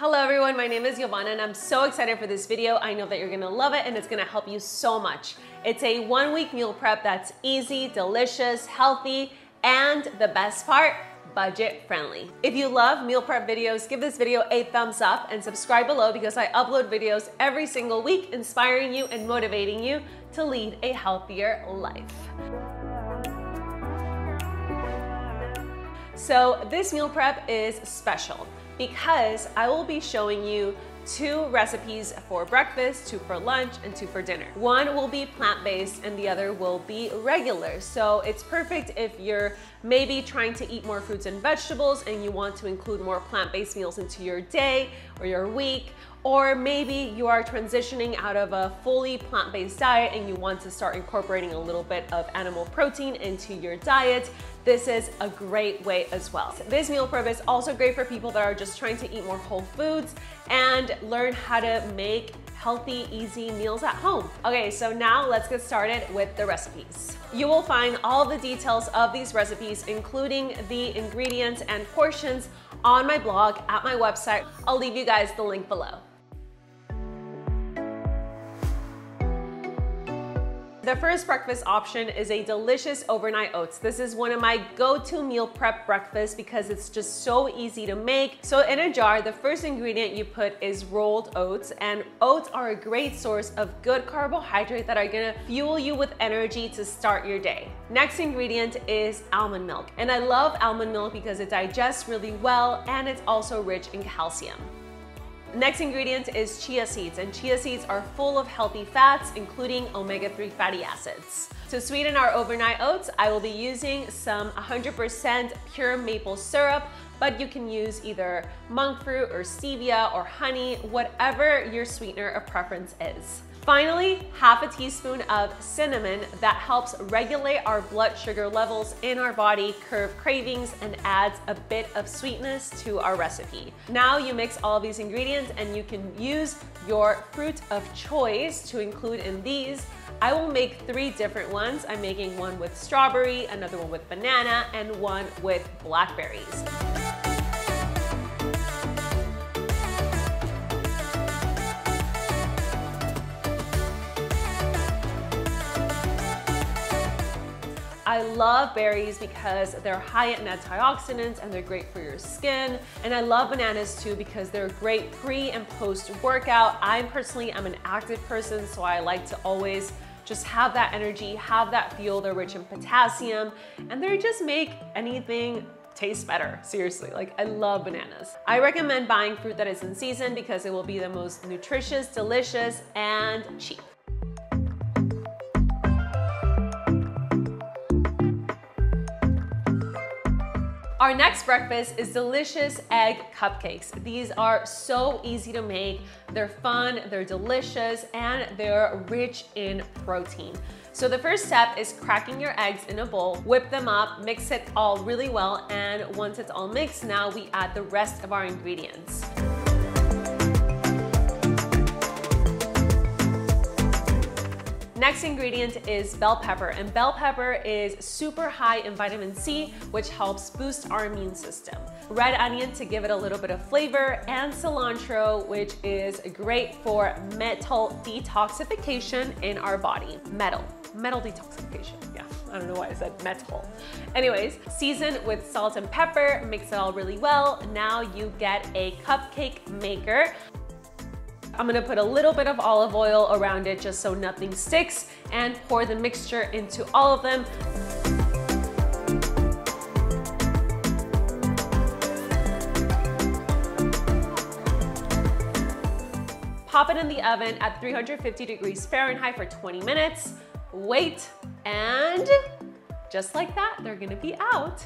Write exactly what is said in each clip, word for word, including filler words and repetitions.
Hello everyone, my name is Yovana and I'm so excited for this video. I know that you're gonna love it and it's gonna help you so much. It's a one week meal prep that's easy, delicious, healthy, and the best part, budget friendly. If you love meal prep videos, give this video a thumbs up and subscribe below because I upload videos every single week inspiring you and motivating you to lead a healthier life. So this meal prep is special because I will be showing you two recipes for breakfast, two for lunch, and two for dinner. One will be plant-based and the other will be regular. So it's perfect if you're maybe trying to eat more fruits and vegetables and you want to include more plant-based meals into your day or your week, or maybe you are transitioning out of a fully plant-based diet and you want to start incorporating a little bit of animal protein into your diet. This is a great way as well. This meal prep is also great for people that are just trying to eat more whole foods and learn how to make healthy, easy meals at home. Okay, so now let's get started with the recipes. You will find all the details of these recipes, including the ingredients and portions, on my blog at my website. I'll leave you guys the link below. The first breakfast option is a delicious overnight oats. This is one of my go-to meal prep breakfasts because it's just so easy to make. So in a jar, the first ingredient you put is rolled oats, and oats are a great source of good carbohydrate that are gonna fuel you with energy to start your day. Next ingredient is almond milk. And I love almond milk because it digests really well and it's also rich in calcium. Next ingredient is chia seeds, and chia seeds are full of healthy fats, including omega three fatty acids. To sweeten our overnight oats, I will be using some one hundred percent pure maple syrup, but you can use either monk fruit or stevia or honey, whatever your sweetener of preference is. Finally, half a teaspoon of cinnamon that helps regulate our blood sugar levels in our body, curb cravings, and adds a bit of sweetness to our recipe. Now you mix all these ingredients and you can use your fruit of choice to include in these. I will make three different ones. I'm making one with strawberry, another one with banana, and one with blackberries. I love berries because they're high in antioxidants and they're great for your skin. And I love bananas too because they're great pre and post workout. I personally am an active person, so I like to always just have that energy, have that fuel. They're rich in potassium and they just make anything taste better. Seriously, like I love bananas. I recommend buying fruit that is in season because it will be the most nutritious, delicious, and cheap. Our next breakfast is delicious egg cupcakes. These are so easy to make. They're fun, they're delicious, and they're rich in protein. So the first step is cracking your eggs in a bowl, whip them up, mix it all really well, and once it's all mixed, now we add the rest of our ingredients. Next ingredient is bell pepper, and bell pepper is super high in vitamin C, which helps boost our immune system. Red onion to give it a little bit of flavor, and cilantro, which is great for metal detoxification in our body. Metal, metal detoxification, yeah. I don't know why I said metal. Anyways, season with salt and pepper, mix it all really well. Now you get a cupcake maker. I'm gonna put a little bit of olive oil around it just so nothing sticks and pour the mixture into all of them. Pop it in the oven at three hundred fifty degrees Fahrenheit for twenty minutes. Wait, and just like that, they're gonna be out.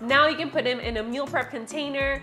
Now you can put them in a meal prep container.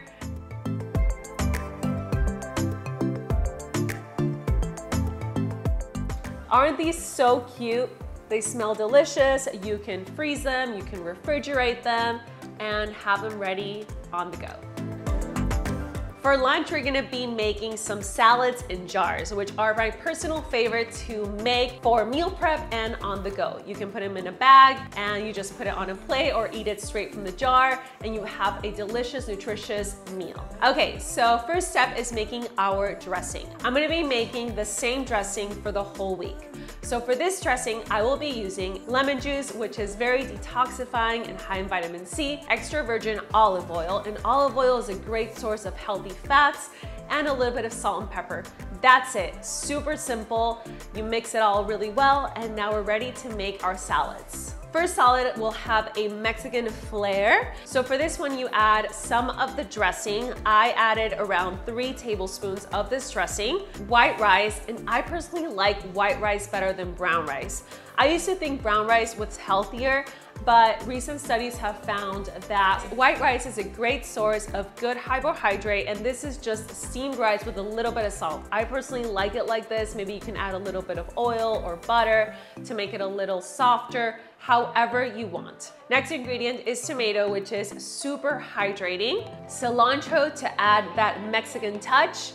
Aren't these so cute? They smell delicious. You can freeze them, you can refrigerate them, and have them ready on the go. For lunch, we're gonna be making some salads in jars, which are my personal favorite to make for meal prep and on the go. You can put them in a bag and you just put it on a plate or eat it straight from the jar, and you have a delicious, nutritious meal. Okay, so first step is making our dressing. I'm gonna be making the same dressing for the whole week. So for this dressing, I will be using lemon juice, which is very detoxifying and high in vitamin C, extra virgin olive oil, and olive oil is a great source of healthy fats, and a little bit of salt and pepper. That's it, super simple. You mix it all really well, and now we're ready to make our salads. First salad will have a Mexican flair. So for this one, you add some of the dressing. I added around three tablespoons of this dressing, white rice, and I personally like white rice better than brown rice. I used to think brown rice was healthier, but recent studies have found that white rice is a great source of good carbohydrate, and this is just steamed rice with a little bit of salt. I personally like it like this. Maybe you can add a little bit of oil or butter to make it a little softer, however you want. Next ingredient is tomato, which is super hydrating. Cilantro to add that Mexican touch.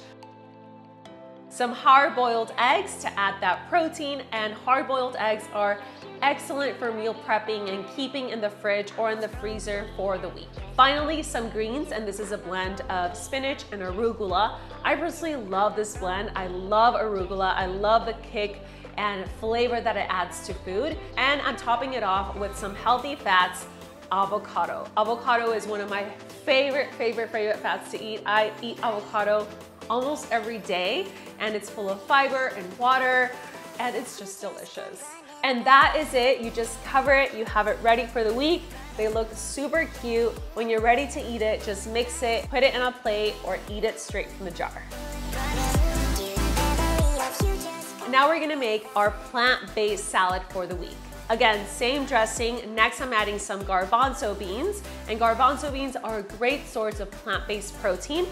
Some hard-boiled eggs to add that protein, and hard-boiled eggs are excellent for meal prepping and keeping in the fridge or in the freezer for the week. Finally, some greens, and this is a blend of spinach and arugula. I personally love this blend. I love arugula. I love the kick and flavor that it adds to food. And I'm topping it off with some healthy fats, avocado. Avocado is one of my favorite, favorite, favorite fats to eat. I eat avocado almost every day, and it's full of fiber and water, and it's just delicious. And that is it. You just cover it, you have it ready for the week. They look super cute. When you're ready to eat it, just mix it, put it in a plate, or eat it straight from the jar. Now we're gonna make our plant-based salad for the week. Again, same dressing. Next, I'm adding some garbanzo beans, and garbanzo beans are a great source of plant-based protein.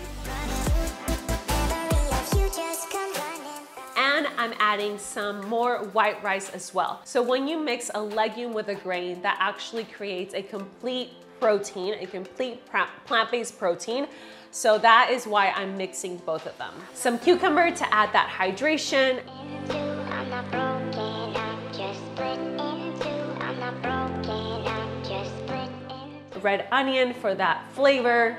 I'm adding some more white rice as well. So when you mix a legume with a grain, that actually creates a complete protein, a complete plant-based protein. So that is why I'm mixing both of them. Some cucumber to add that hydration. Red onion for that flavor.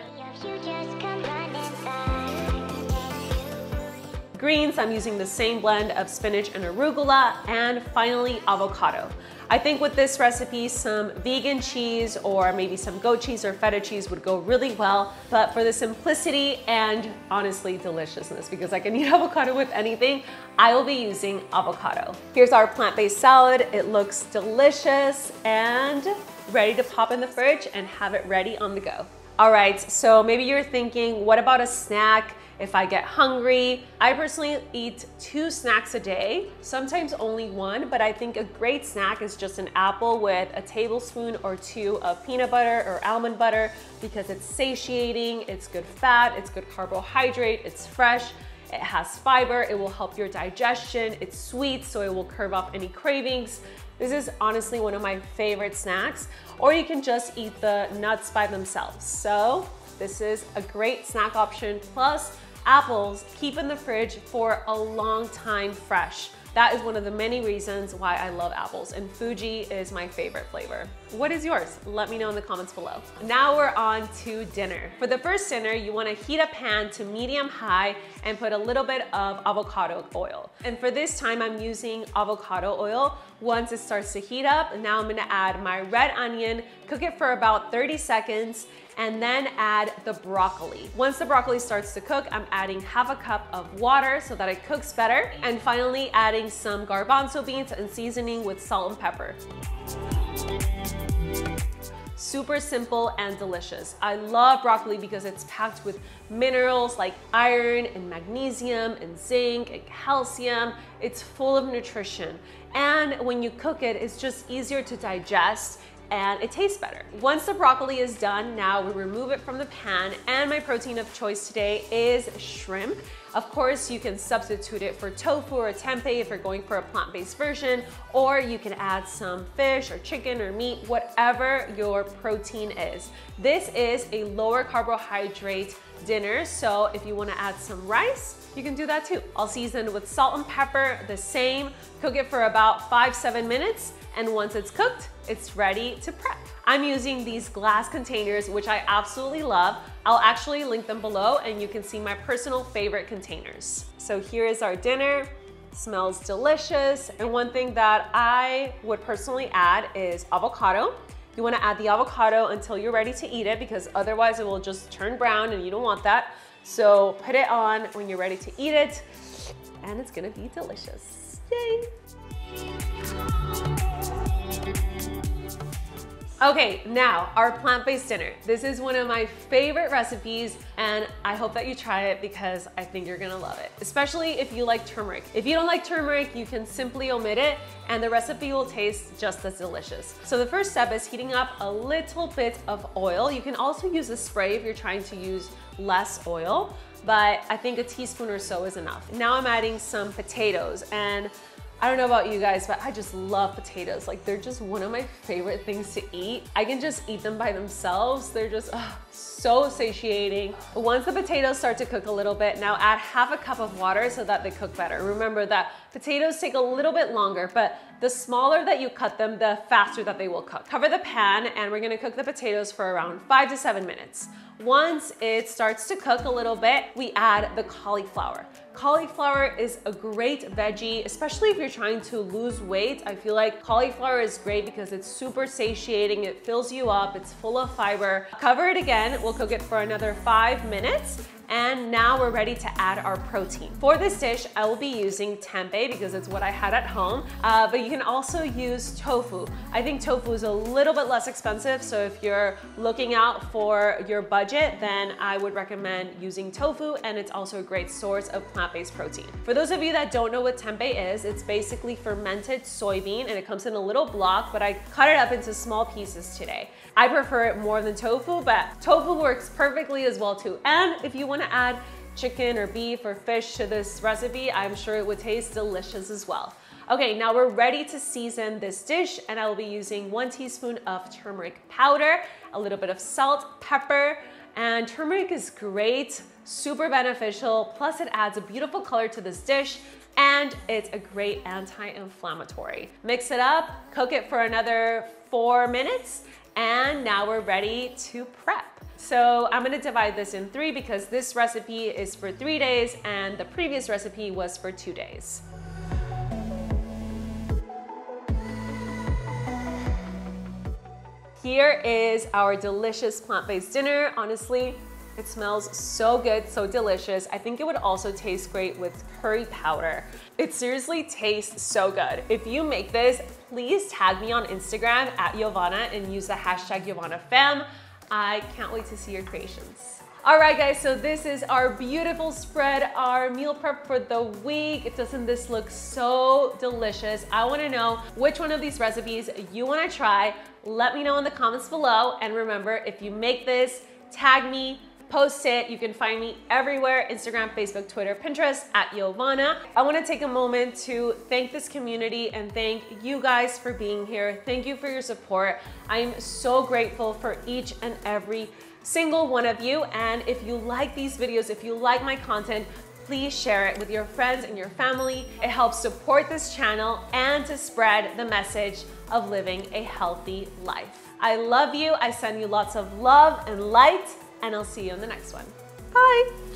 Greens, I'm using the same blend of spinach and arugula, and finally avocado. I think with this recipe, some vegan cheese or maybe some goat cheese or feta cheese would go really well, but for the simplicity and honestly deliciousness, because I can eat avocado with anything, I will be using avocado. Here's our plant-based salad. It looks delicious and ready to pop in the fridge and have it ready on the go. All right, so maybe you're thinking, what about a snack? If I get hungry, I personally eat two snacks a day, sometimes only one, but I think a great snack is just an apple with a tablespoon or two of peanut butter or almond butter, because it's satiating, it's good fat, it's good carbohydrate, it's fresh, it has fiber, it will help your digestion, it's sweet, so it will curb off any cravings. This is honestly one of my favorite snacks, or you can just eat the nuts by themselves. So this is a great snack option, plus apples keep in the fridge for a long time fresh. That is one of the many reasons why I love apples, and Fuji is my favorite flavor. What is yours? Let me know in the comments below. Now we're on to dinner. For the first dinner, you wanna heat a pan to medium high and put a little bit of avocado oil. And for this time, I'm using avocado oil. Once it starts to heat up, now I'm gonna add my red onion, cook it for about thirty seconds, and then add the broccoli. Once the broccoli starts to cook, I'm adding half a cup of water so that it cooks better, and finally adding some garbanzo beans and seasoning with salt and pepper. Super simple and delicious. I love broccoli because it's packed with minerals like iron and magnesium and zinc and calcium. It's full of nutrition. And when you cook it, it's just easier to digest, and it tastes better. Once the broccoli is done, now we remove it from the pan, and my protein of choice today is shrimp. Of course, you can substitute it for tofu or tempeh if you're going for a plant-based version, or you can add some fish or chicken or meat, whatever your protein is. This is a lower carbohydrate dinner, so if you want to add some rice, you can do that too. I'll season with salt and pepper, the same. Cook it for about five, seven minutes, and once it's cooked, it's ready to prep. I'm using these glass containers, which I absolutely love. I'll actually link them below and you can see my personal favorite containers. So here is our dinner. Smells delicious. And one thing that I would personally add is avocado. You want to add the avocado until you're ready to eat it, because otherwise it will just turn brown and you don't want that. So put it on when you're ready to eat it, and it's gonna be delicious. Yay! Okay, now our plant-based dinner. This is one of my favorite recipes, and I hope that you try it because I think you're gonna love it, especially if you like turmeric. If you don't like turmeric, you can simply omit it and the recipe will taste just as delicious. So the first step is heating up a little bit of oil. You can also use a spray if you're trying to use less oil, but I think a teaspoon or so is enough. Now I'm adding some potatoes, and I don't know about you guys, but I just love potatoes. Like, they're just one of my favorite things to eat. I can just eat them by themselves. They're just oh, so satiating. Once the potatoes start to cook a little bit, now add half a cup of water so that they cook better. Remember that potatoes take a little bit longer, but the smaller that you cut them, the faster that they will cook. Cover the pan, and we're gonna cook the potatoes for around five to seven minutes. Once it starts to cook a little bit, we add the cauliflower. Cauliflower is a great veggie, especially if you're trying to lose weight. I feel like cauliflower is great because it's super satiating, it fills you up, it's full of fiber. Cover it again, we'll cook it for another five minutes. And now we're ready to add our protein. For this dish, I will be using tempeh because it's what I had at home, uh, but you can also use tofu. I think tofu is a little bit less expensive, so if you're looking out for your budget, then I would recommend using tofu, and it's also a great source of plant-based protein. For those of you that don't know what tempeh is, it's basically fermented soybean, and it comes in a little block, but I cut it up into small pieces today. I prefer it more than tofu, but tofu works perfectly as well too. And if you want to add chicken or beef or fish to this recipe, I'm sure it would taste delicious as well. Okay, now we're ready to season this dish, and I will be using one teaspoon of turmeric powder, a little bit of salt, pepper, and turmeric is great, super beneficial, plus it adds a beautiful color to this dish, and it's a great anti-inflammatory. Mix it up, cook it for another four minutes, and now we're ready to prep. So I'm gonna divide this in three because this recipe is for three days and the previous recipe was for two days. Here is our delicious plant-based dinner. Honestly, it smells so good, so delicious. I think it would also taste great with curry powder. It seriously tastes so good. If you make this, please tag me on Instagram at Yovana and use the hashtag YovanaFam. I can't wait to see your creations. All right, guys, so this is our beautiful spread, our meal prep for the week. Doesn't this look so delicious? I wanna know which one of these recipes you wanna try. Let me know in the comments below. And remember, if you make this, tag me, post it. You can find me everywhere, Instagram, Facebook, Twitter, Pinterest, at Yovana. I wanna take a moment to thank this community and thank you guys for being here. Thank you for your support. I'm so grateful for each and every single one of you. And if you like these videos, if you like my content, please share it with your friends and your family. It helps support this channel and to spread the message of living a healthy life. I love you. I send you lots of love and light, and I'll see you in the next one. Bye.